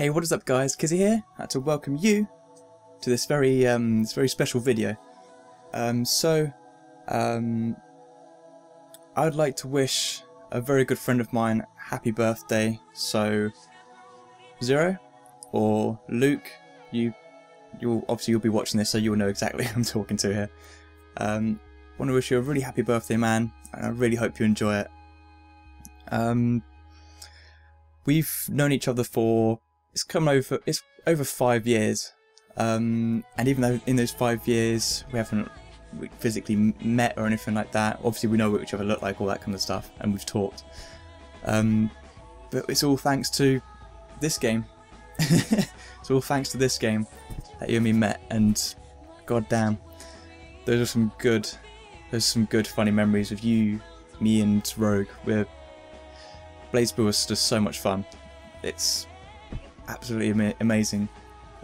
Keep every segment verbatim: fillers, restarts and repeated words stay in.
Hey, what is up guys, Kizzy here. I had to welcome you to this very um, this very special video. Um, so, um, I'd like to wish a very good friend of mine happy birthday. So, Zero or Luke, you, you'll obviously you'll be watching this, so you'll know exactly who I'm talking to here. Um, I want to wish you a really happy birthday, man, and I really hope you enjoy it. Um, we've known each other for It's come over. It's over five years, um, and even though in those five years we haven't physically met or anything like that, obviously we know what each other look like, all that kind of stuff, and we've talked. Um, but it's all thanks to this game. It's all thanks to this game that you and me met, and goddamn, those are some good, those are some good funny memories of you, me, and Rogue. We're BlazBlue was just so much fun. It's absolutely ama amazing.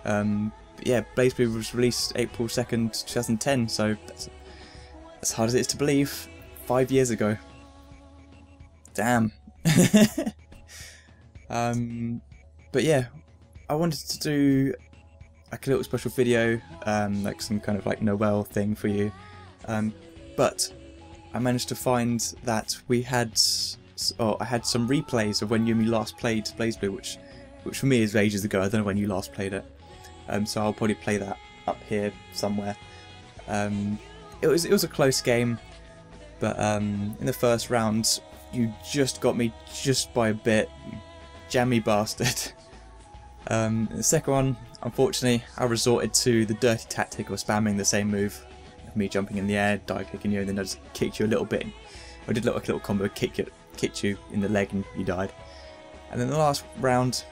Um, yeah, BlazBlue was released April second, two thousand ten, so that's as hard as it is to believe, five years ago. Damn. um, but yeah, I wanted to do like a little special video, um, like some kind of like Noel thing for you, um, but I managed to find that we had, or I had some replays of when Yumi last played BlazBlue, which which for me is ages ago. I don't know when you last played it, um, so I'll probably play that up here somewhere. Um, it was it was a close game, but um, in the first round you just got me just by a bit, you jammy bastard. um, in the second one, unfortunately, I resorted to the dirty tactic of spamming the same move, me jumping in the air, dive kicking you, and then I just kicked you a little bit. I did like a little combo, kick it, kicked you in the leg, and you died. And then the last round,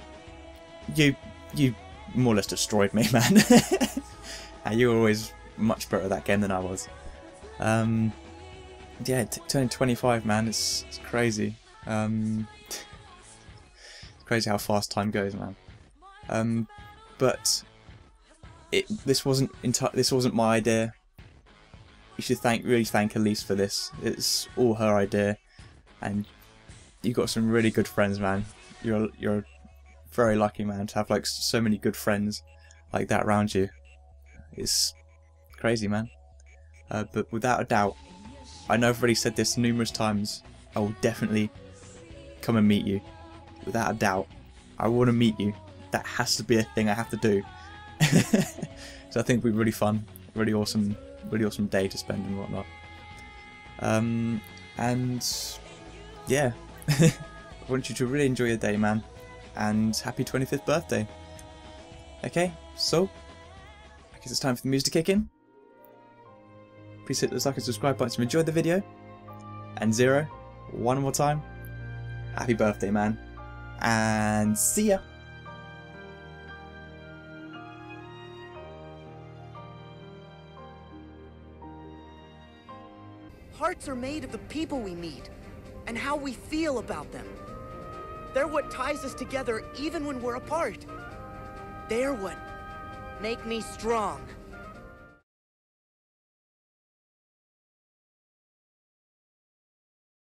You, you more or less destroyed me, man. And you were always much better at that game than I was. Um, yeah, turning twenty-five, man, it's, it's crazy. Um, it's crazy how fast time goes, man. Um, but it this wasn't this wasn't my idea. You should thank really thank Elise for this. It's all her idea, and you got some really good friends, man. You're you're. Very lucky, man, to have like so many good friends like that around you. It's crazy, man. Uh, but without a doubt, I know I've already said this numerous times, I will definitely come and meet you. Without a doubt, I want to meet you. That has to be a thing I have to do. So I think it'll be really fun, really awesome, really awesome day to spend and whatnot. Um, and yeah, I want you to really enjoy your day, man. And happy twenty-fifth birthday. Okay, so I guess it's time for the music to kick in. Please hit the like and subscribe button if you enjoyed the video. And Zero, one more time, happy birthday, man. And see ya. Hearts are made of the people we meet and how we feel about them. They're what ties us together even when we're apart. They're what make me strong.